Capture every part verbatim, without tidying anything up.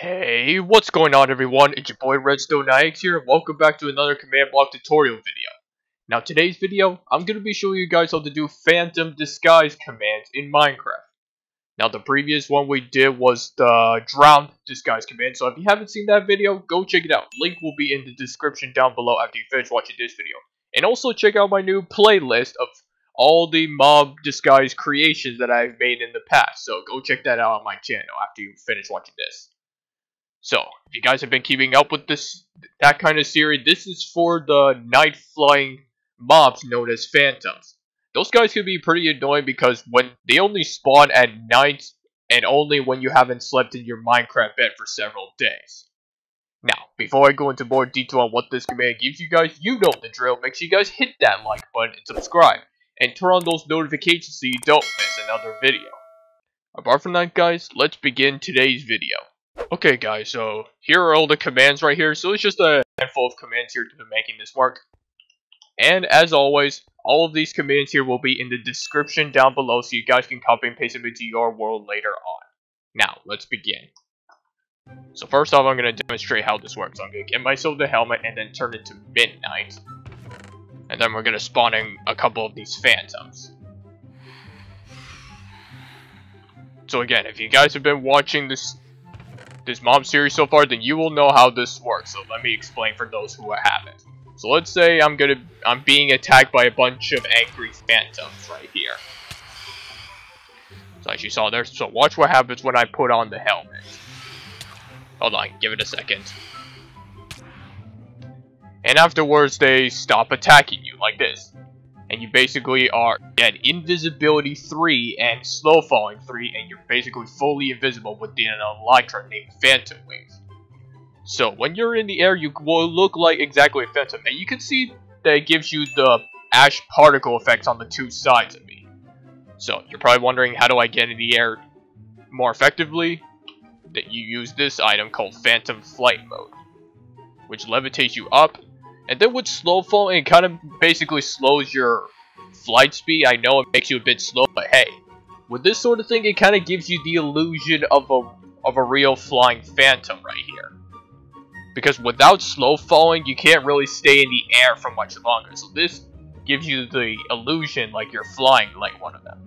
Hey, what's going on everyone? It's your boy RedstoneKnightX here, and welcome back to another command block tutorial video. Now today's video, I'm going to be showing you guys how to do Phantom Disguise commands in Minecraft. Now the previous one we did was the Drowned Disguise command, so if you haven't seen that video, go check it out. Link will be in the description down below after you finish watching this video. And also check out my new playlist of all the mob disguise creations that I've made in the past, so go check that out on my channel after you finish watching this. So, if you guys have been keeping up with this, that kind of series, this is for the night-flying mobs known as Phantoms. Those guys can be pretty annoying because when they only spawn at night, and only when you haven't slept in your Minecraft bed for several days. Now, before I go into more detail on what this command gives you guys, you know the drill. Make sure you guys hit that like button and subscribe, and turn on those notifications so you don't miss another video. Apart from that, guys, let's begin today's video. Okay guys, so here are all the commands right here, so it's just a handful of commands here to making this work. And as always, all of these commands here will be in the description down below so you guys can copy and paste them into your world later on. Now, let's begin. So first off, I'm going to demonstrate how this works. I'm going to get myself the helmet and then turn it to midnight. And then we're going to spawn in a couple of these phantoms. So again, if you guys have been watching this this mob series so far, then you will know how this works, so let me explain for those who haven't. So let's say I'm gonna I'm being attacked by a bunch of angry phantoms right here. So as you saw there, so watch what happens when I put on the helmet. Hold on, give it a second. And afterwards they stop attacking you like this. And you basically are at invisibility three and slow falling three, and you're basically fully invisible within an elytra named Phantom Wings. So when you're in the air, you will look like exactly a phantom, and you can see that it gives you the Ash particle effects on the two sides of me. So you're probably wondering, how do I get in the air more effectively? That you use this item called Phantom Flight Mode, which levitates you up. And then with slow fall, it kind of basically slows your flight speed. I know it makes you a bit slow, but hey, with this sort of thing, it kind of gives you the illusion of a of a real flying phantom right here. Because without slow falling, you can't really stay in the air for much longer. So this gives you the illusion like you're flying like one of them.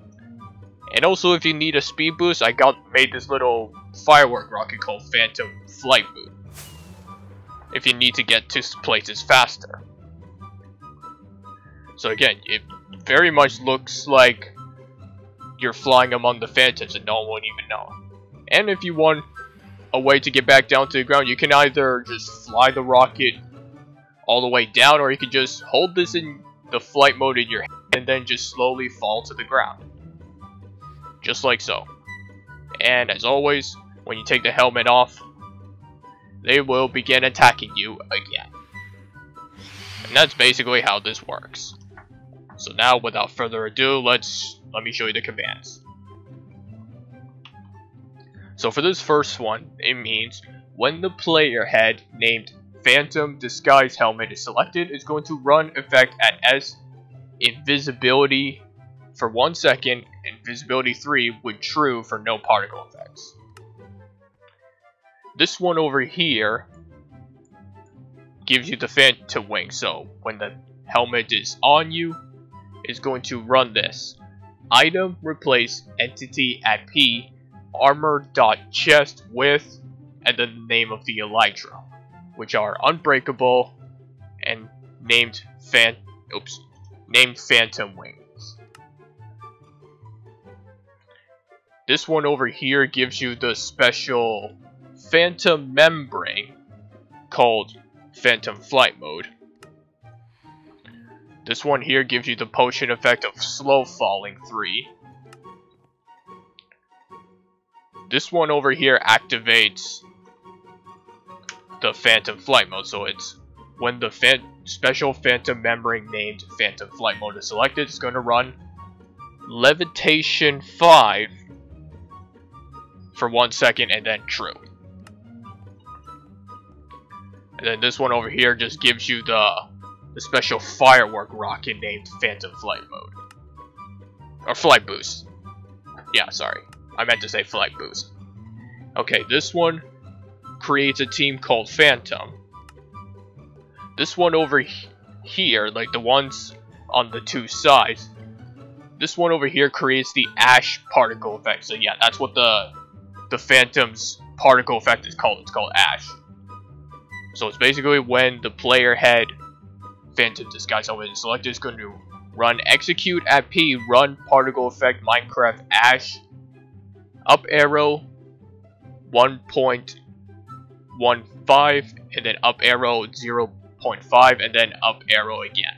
And also, if you need a speed boost, I got made this little firework rocket called Phantom Flight Boost, if you need to get to places faster. So again, it very much looks like you're flying among the phantoms and no one would even know. And if you want a way to get back down to the ground, you can either just fly the rocket all the way down, or you can just hold this in the flight mode in your hand and then just slowly fall to the ground. Just like so. And as always, when you take the helmet off, they will begin attacking you again. And that's basically how this works. So now, without further ado, let's let me show you the commands. So for this first one, it means when the player head named Phantom Disguise Helmet is selected, it's going to run effect at S invisibility for one second, and visibility three with true for no particle effects. This one over here gives you the phantom wing, so when the helmet is on you, it's going to run this. Item replace entity at P, armor.chest with, and the name of the elytra, which are unbreakable and named fan, oops, named phantom wings. This one over here gives you the special Phantom Membrane called Phantom Flight Mode. This one here gives you the potion effect of Slow Falling three. This one over here activates the Phantom Flight Mode, so it's when the fan special Phantom Membrane named Phantom Flight Mode is selected, it's going to run Levitation five for one second and then true. And then this one over here just gives you the, the special firework rocket named Phantom Flight Mode. Or Flight Boost. Yeah, sorry. I meant to say Flight Boost. Okay, this one creates a team called Phantom. This one over he here, like the ones on the two sides, this one over here creates the Ash particle effect. So yeah, that's what the the Phantom's particle effect is called. It's called Ash. So it's basically when the player head Phantom Disguise Helmet is selected, it's going to run execute at P, run particle effect Minecraft Ash, up arrow one point one five, and then up arrow zero point five, and then up arrow again.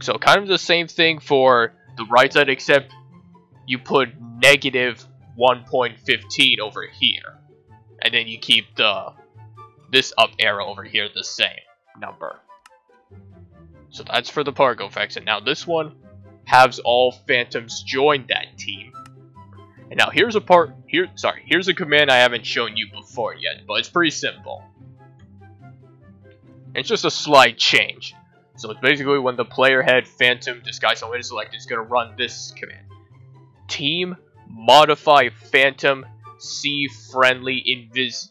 So kind of the same thing for the right side, except you put negative one point one five over here, and then you keep the this up arrow over here the same number. So that's for the particle effects, and now this one has all Phantoms join that team. And now here's a part here. Sorry, here's a command I haven't shown you before yet, but it's pretty simple. It's just a slight change. So it's basically when the player head Phantom Disguise Helmet is selected, it's going to run this command: team modify Phantom C friendly invis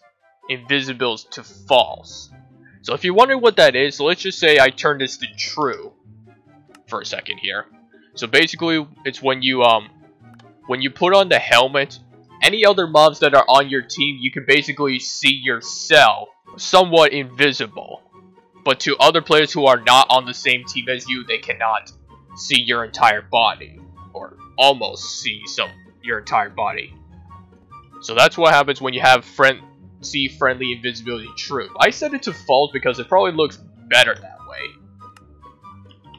invisibles to false. So if you wonder what that is, so let's just say I turn this to true for a second here. So basically, it's when you um when you put on the helmet, any other mobs that are on your team, you can basically see yourself somewhat invisible. But to other players who are not on the same team as you, they cannot see your entire body, or almost see some your entire body. So that's what happens when you have friend. See friendly invisibility true. I set it to false because it probably looks better that way.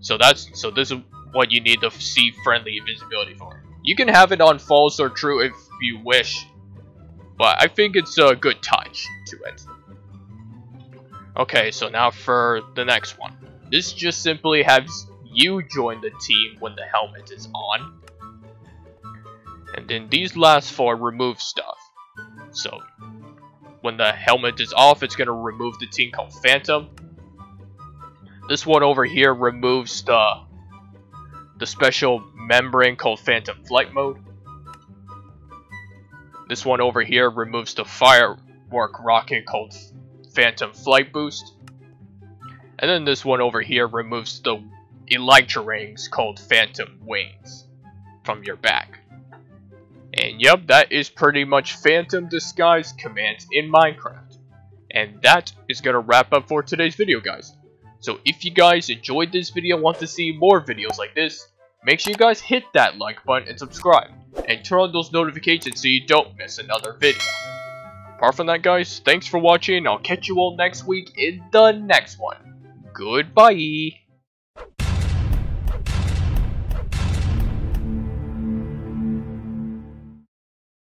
So that's so this is what you need the see friendly invisibility for. You can have it on false or true if you wish, but I think it's a good touch to it. Okay, so now for the next one. This just simply has you join the team when the helmet is on, and then these last four remove stuff. So when the helmet is off, it's going to remove the team called Phantom. This one over here removes the, the special membrane called Phantom Flight Mode. This one over here removes the firework rocket called Phantom Flight Boost. And then this one over here removes the Elytra Rings called Phantom Wings from your back. And yep, that is pretty much Phantom Disguise commands in Minecraft. And that is going to wrap up for today's video, guys. So if you guys enjoyed this video and want to see more videos like this, make sure you guys hit that like button and subscribe. And turn on those notifications so you don't miss another video. Apart from that, guys, thanks for watching. I'll catch you all next week in the next one. Goodbye.